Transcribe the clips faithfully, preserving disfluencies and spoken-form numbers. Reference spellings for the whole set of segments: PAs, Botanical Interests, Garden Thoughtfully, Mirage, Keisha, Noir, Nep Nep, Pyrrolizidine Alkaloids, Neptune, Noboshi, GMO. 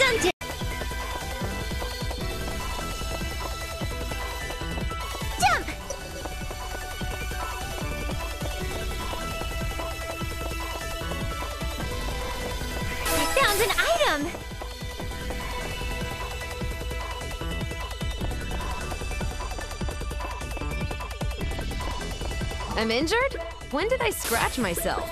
isn't it? Jump! I found an item! I'm injured? When did I scratch myself?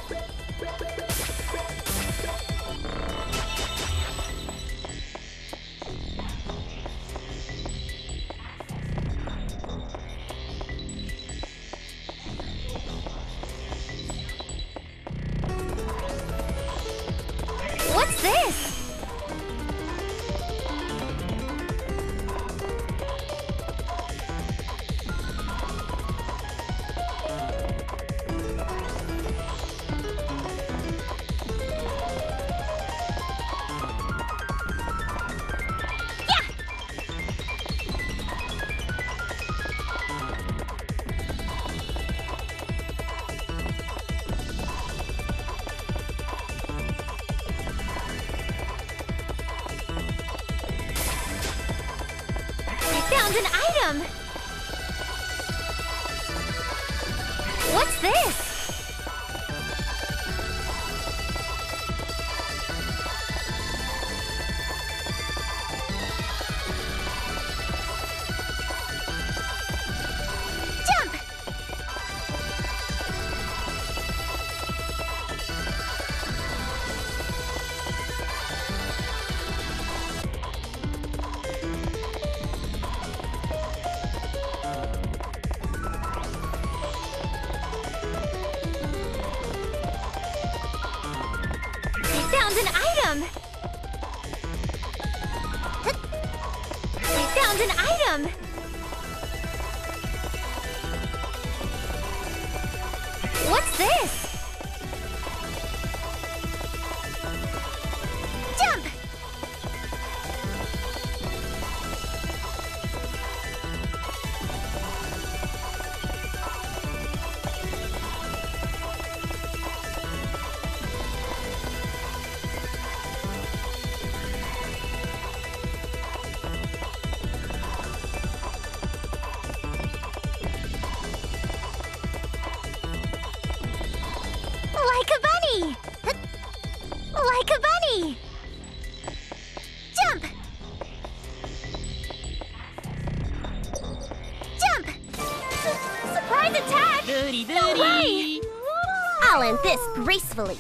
This gracefully.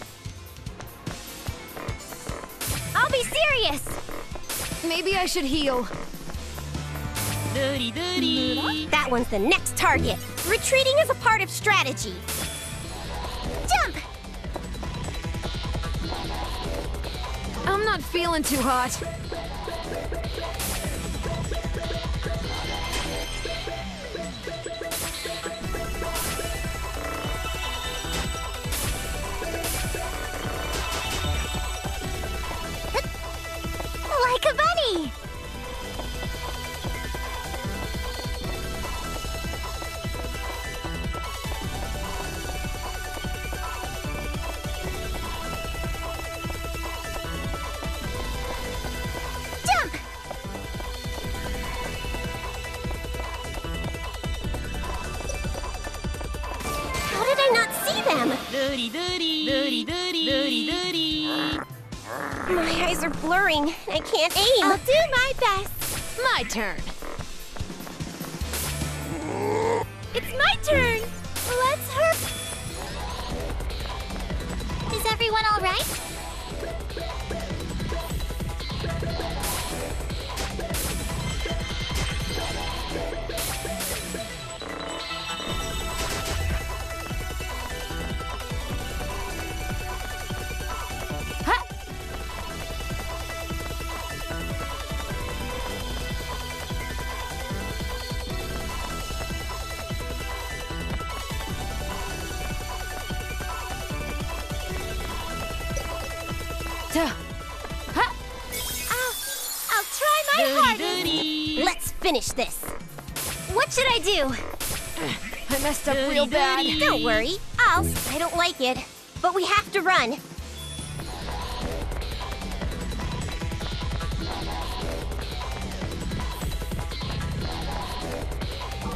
I'll be serious. Maybe I should heal. Dirty, dirty. That one's the next target. Retreating is a part of strategy. Jump! I'm not feeling too hot. I can't aim. I'll do my best. My turn. It's my turn. Let's hurry. Is everyone all right? This. What should I do? I messed up real bad. Don't worry. I'll... I don't like it. But we have to run.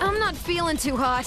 I'm not feeling too hot.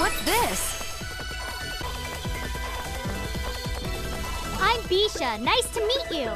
What's this? I'm Keisha. Nice to meet you.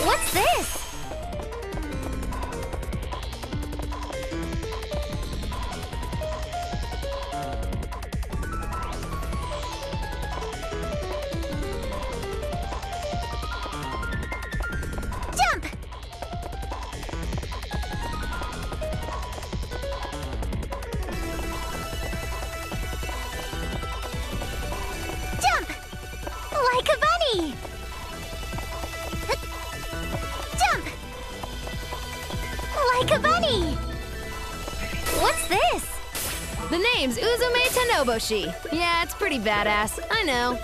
What's this? Noboshi. Yeah, it's pretty badass. I know.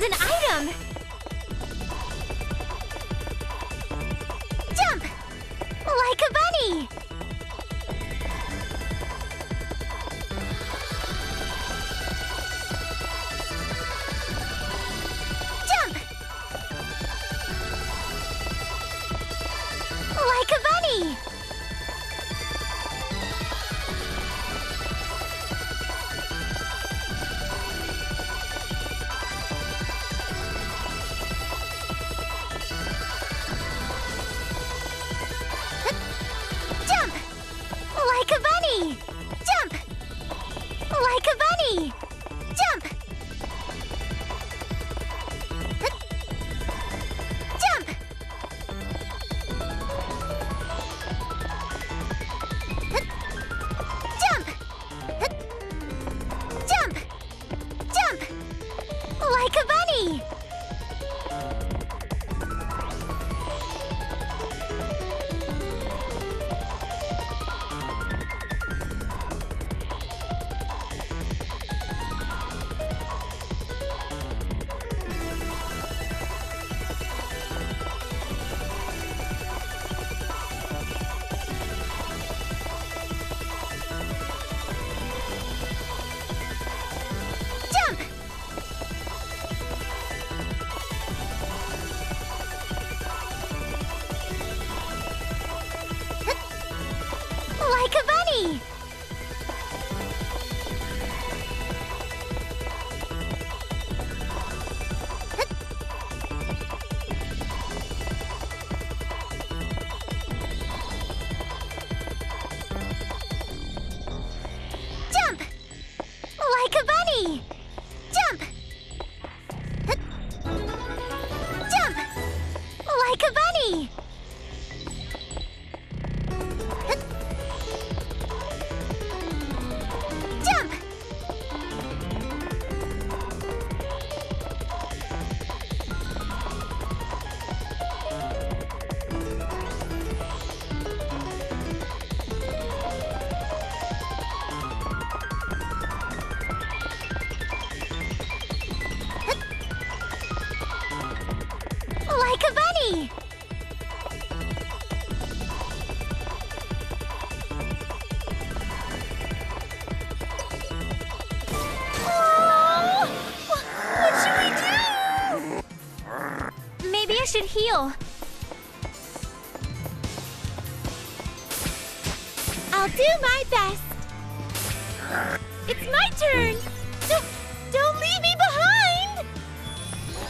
found an item! Jump! Like a bunny! Jump! Like a bunny! Should heal. I'll do my best. It's my turn. Don't, don't leave me behind.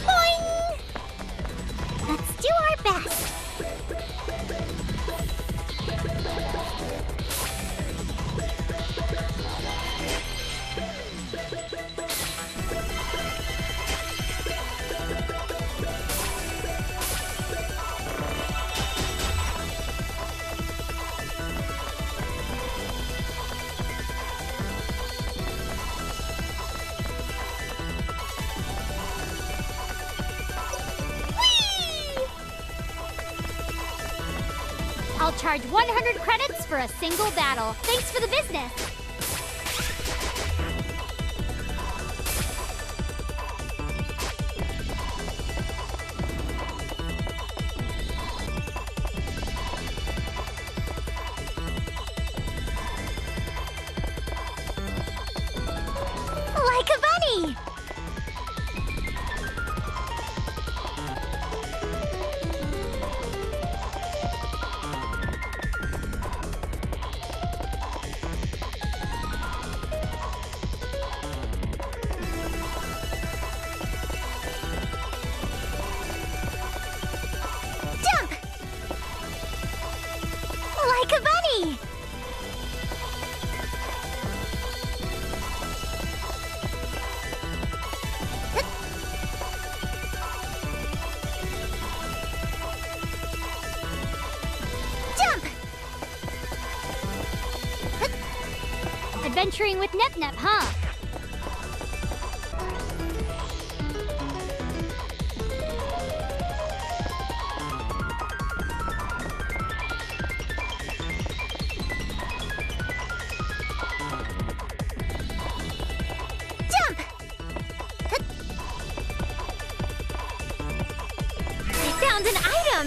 Boing. Let's do our best. I'll charge one hundred credits for a single battle. Thanks for the business. Like a bunny! Adventuring with Nep Nep, huh? Jump! found an item!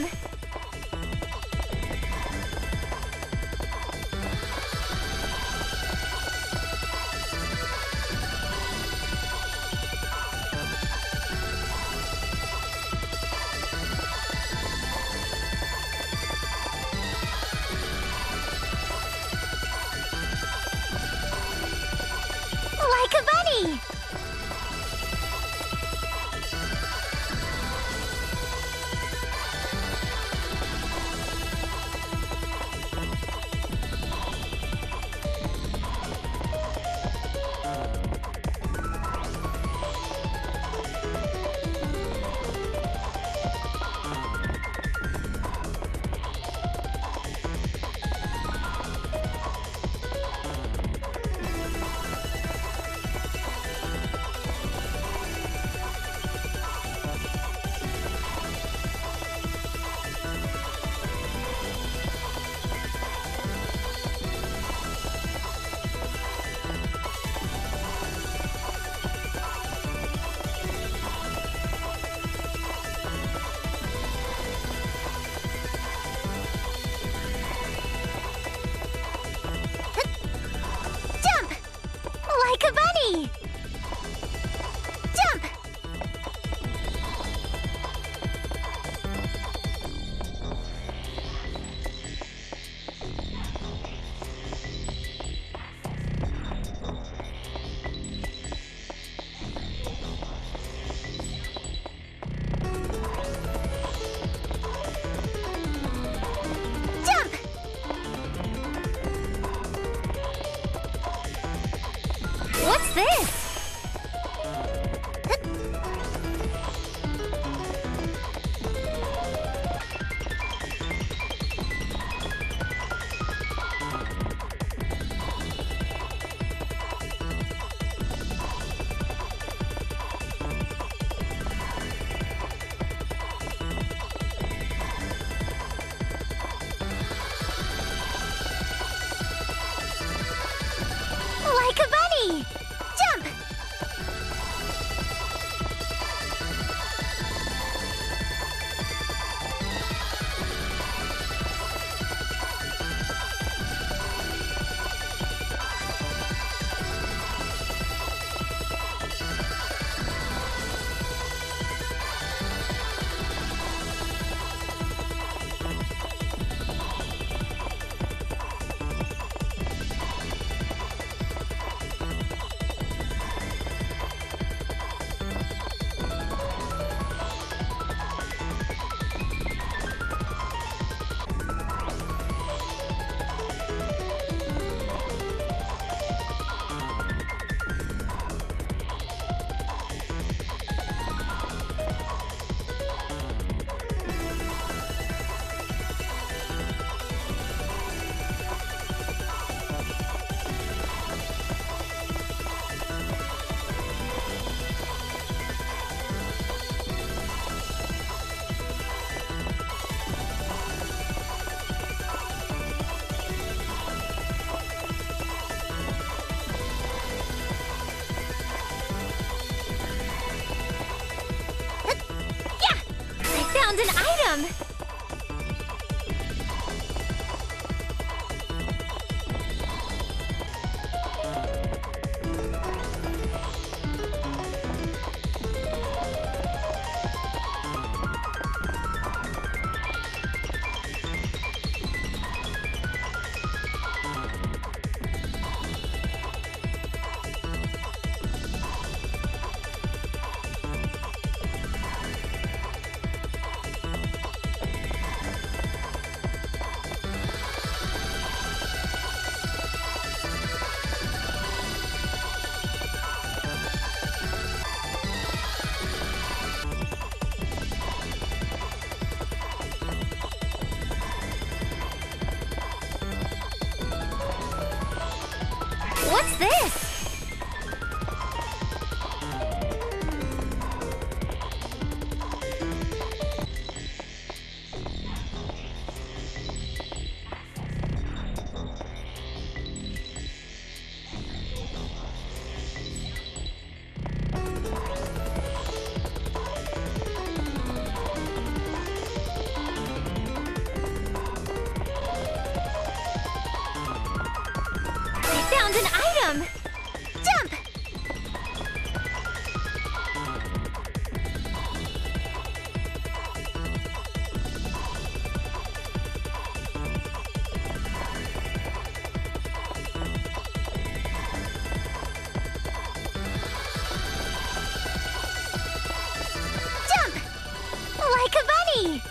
An item. What's this? an item! Jump! Jump! Like a bunny!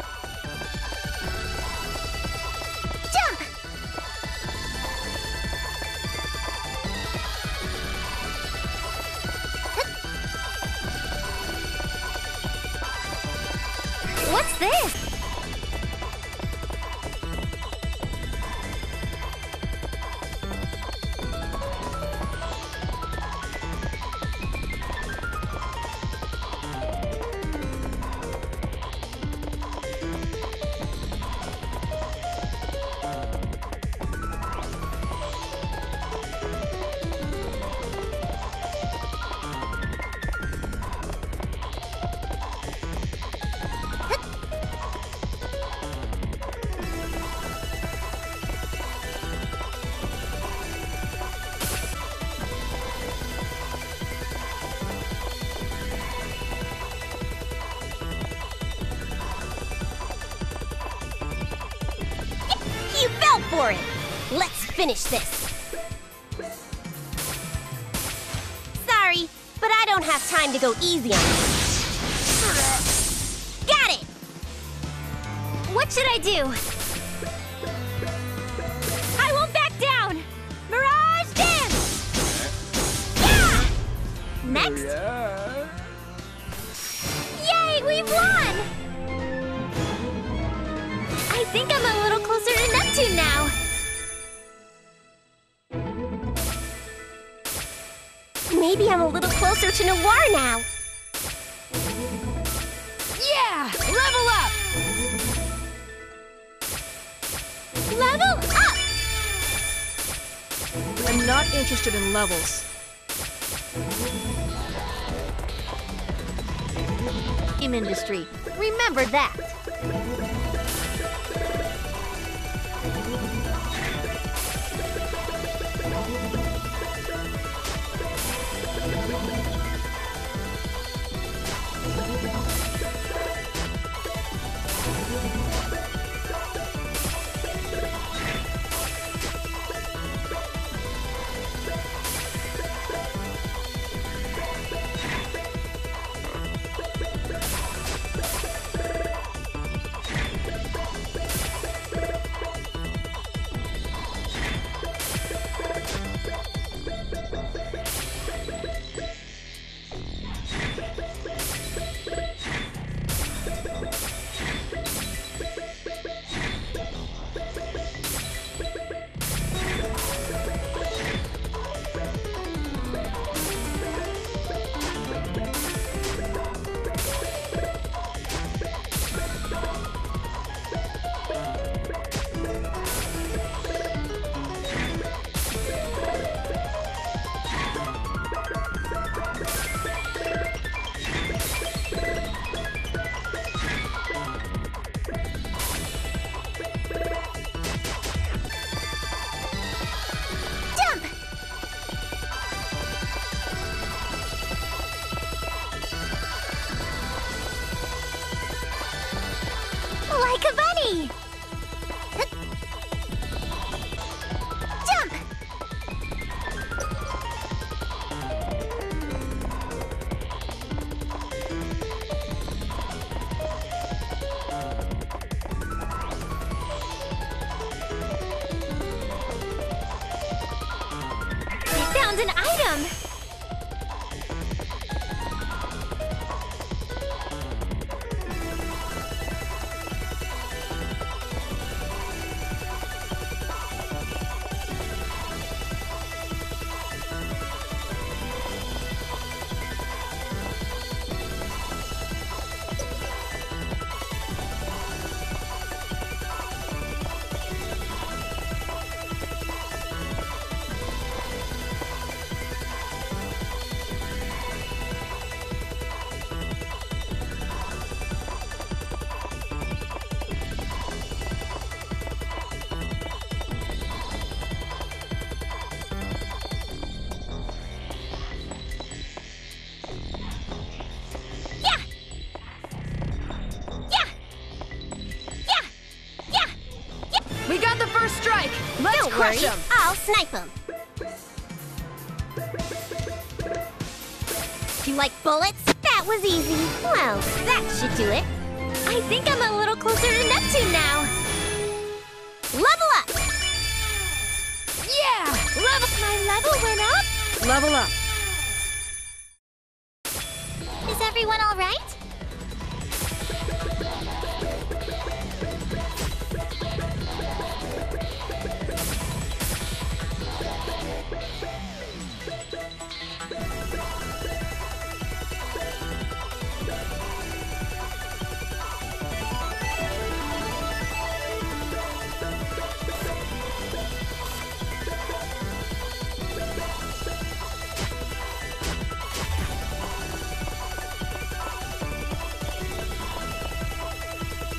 What's this? For it. Let's finish this. Sorry, but I don't have time to go easy on you. Got it! What should I do? I won't back down! Mirage dance! Yeah! Next! Yay, we've won! I think I'm a little closer to Neptune now. Maybe I'm a little closer to Noir now. Yeah! Level up! Level up! I'm not interested in levels. Game industry, remember that. An item! crush him. I'll snipe him. You like bullets? That was easy. Well, that should do it. I think I'm a little closer to Neptune now. Level up! Yeah! Level! My level went up? Level up. Is everyone all right? That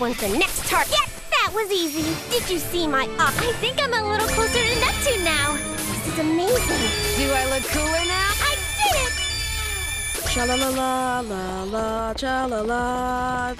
one's the next target. Yes, that was easy. Did you see my up? I think I'm a little closer to Neptune now. This is amazing. Do I look cooler now? I did it! Cha la la la la la cha la la.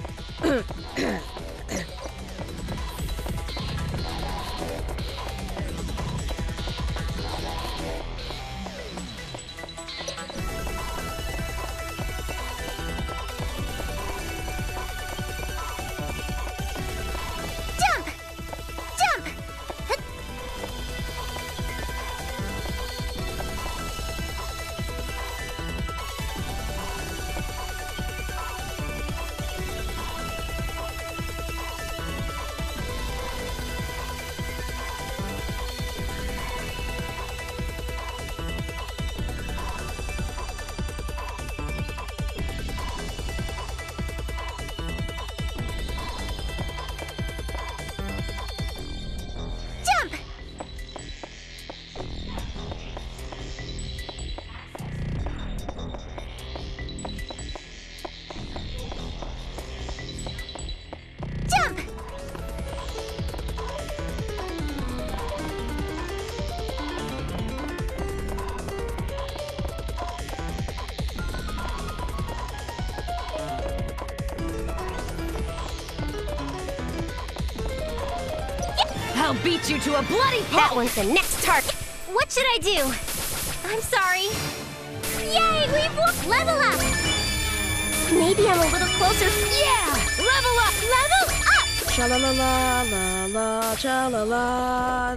I'll beat you to a bloody pulp! That one's the next target. What should I do? I'm sorry. Yay, we've looked. Level up. Maybe I'm a little closer. Yeah, level up. Level up. Cha la la la la la cha la la.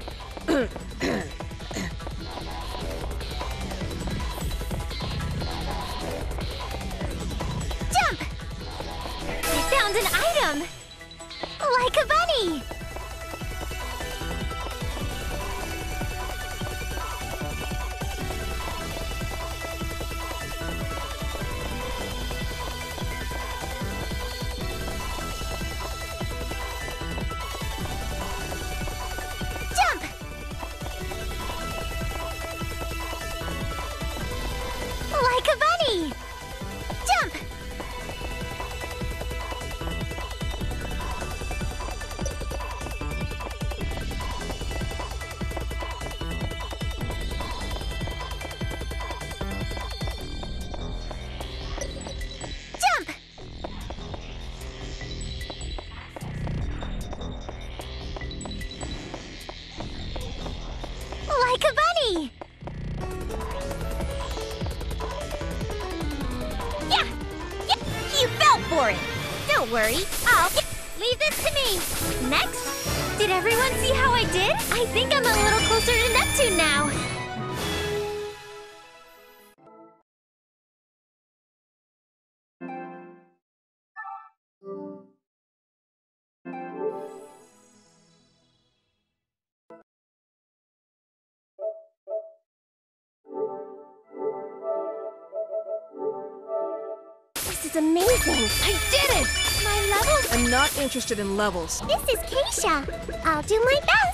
Jump! I found an item. Like a bunny. Yeah! Yeah! You fell for it! Don't worry, I'll... Leave this to me. Next. Did everyone see how I did? I think I'm a little closer to Neptune now. This is amazing! I did it! My levels! I'm not interested in levels. This is Keisha. I'll do my best.